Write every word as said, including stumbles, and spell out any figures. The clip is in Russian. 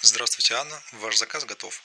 Здравствуйте, Анна, ваш заказ готов.